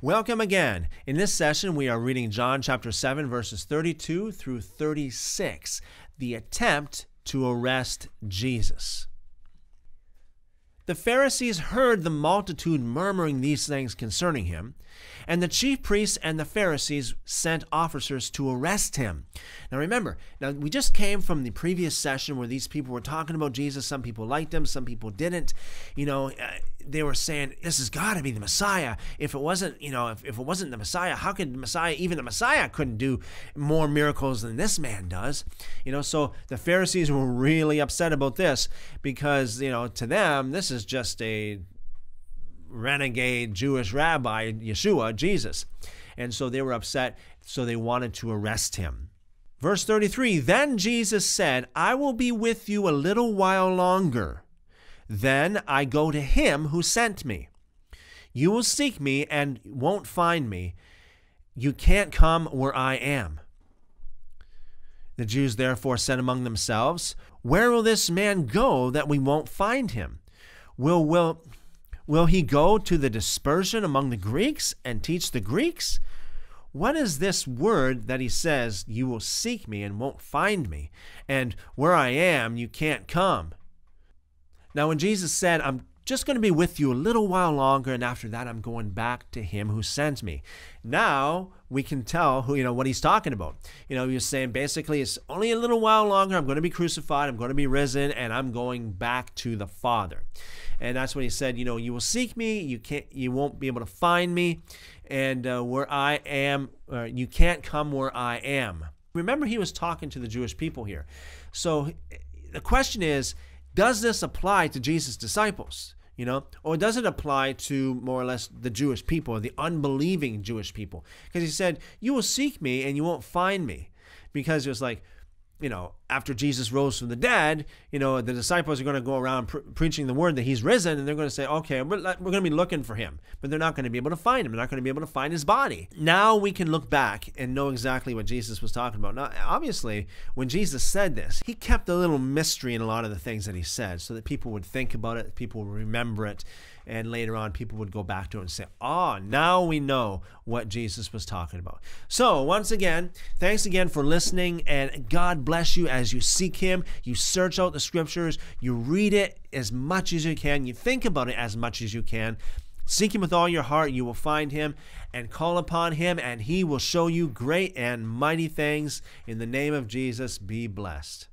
Welcome again. In this session, we are reading John chapter 7, verses 32 through 36, the attempt to arrest Jesus. The Pharisees heard the multitude murmuring these things concerning him, and the chief priests and the Pharisees sent officers to arrest him. Now remember, we just came from the previous session where these people were talking about Jesus. Some people liked him, some people didn't. You know, they were saying, this has got to be the Messiah. If it wasn't, if it wasn't the Messiah, how could the Messiah, even the Messiah couldn't do more miracles than this man does? You know, so the Pharisees were really upset about this because, to them, this is just a renegade Jewish rabbi, Yeshua, Jesus. And so they were upset, so they wanted to arrest him. Verse 33, then Jesus said, I will be with you a little while longer. Then I go to him who sent me. You will seek me and won't find me. You can't come where I am. The Jews therefore said among themselves, where will this man go that we won't find him? Will he go to the dispersion among the Greeks and teach the Greeks? What is this word that he says, you will seek me and won't find me, and where I am you can't come? Now when Jesus said, I'm just going to be with you a little while longer, and after that I'm going back to him who sent me. Now we can tell who, what he's talking about. You're saying basically it's only a little while longer, I'm going to be crucified, I'm going to be risen, and I'm going back to the Father. And that's what he said, you will seek me, you won't be able to find me, and where I am, you can't come where I am. Remember, he was talking to the Jewish people here. So the question is, does this apply to Jesus' disciples, or does it apply to more or less the Jewish people, the unbelieving Jewish people? Because he said, you will seek me and you won't find me, because it was like, after Jesus rose from the dead, the disciples are going to go around preaching the word that he's risen, and they're going to say, okay, we're going to be looking for him, but they're not going to be able to find him. They're not going to be able to find his body. Now we can look back and know exactly what Jesus was talking about. Now, obviously, when Jesus said this, he kept a little mystery in a lot of the things that he said so that people would think about it, people would remember it, and later on people would go back to it and say, ah, now we know what Jesus was talking about. So once again, thanks again for listening, and God bless you as you seek him, you search out the scriptures, you read it as much as you can, you think about it as much as you can. Seek him with all your heart, you will find him, and call upon him, and he will show you great and mighty things. In the name of Jesus, be blessed.